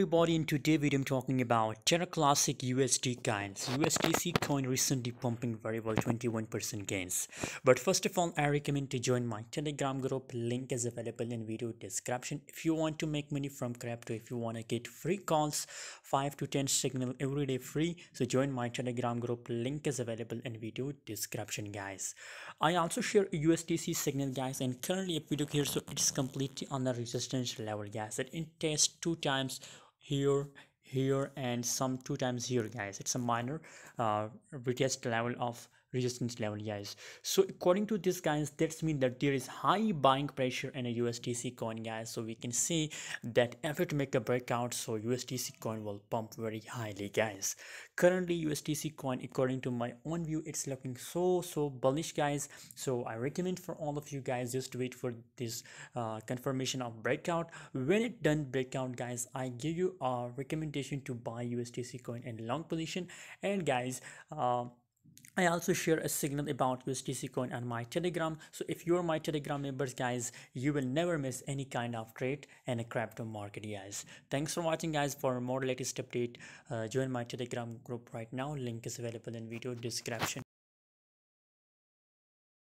everybody, in today's video I'm talking about Terra Classic USD gains. USTC coin recently pumping very well, 21% gains. But first of all, I recommend to join my Telegram group. Link is available in video description. If you want to make money from crypto, if you want to get free calls, 5 to 10 signal every day free. So join my Telegram group. Link is available in video description, guys. I also share USTC signal, guys. And currently, if we look here, so it's completely on the resistance level, guys. It tests two times here and some two times here, guys. It's a minor retest level of resistance level, guys. So according to this, guys, that means that there is high buying pressure in a USDC coin, guys. So we can see that if it make a breakout, so USDC coin will pump very highly, guys. Currently USDC coin, according to my own view, it's looking so bullish, guys. So I recommend for all of you guys just wait for this confirmation of breakout. When it done breakout, guys, I give you a recommendation to buy USDC coin in long position. And guys, I also share a signal about USDC coin on my Telegram. So if you are my Telegram members, guys, you will never miss any kind of trade in a crypto market, guys. Thanks for watching, guys. For more latest update, join my Telegram group right now. Link is available in video description.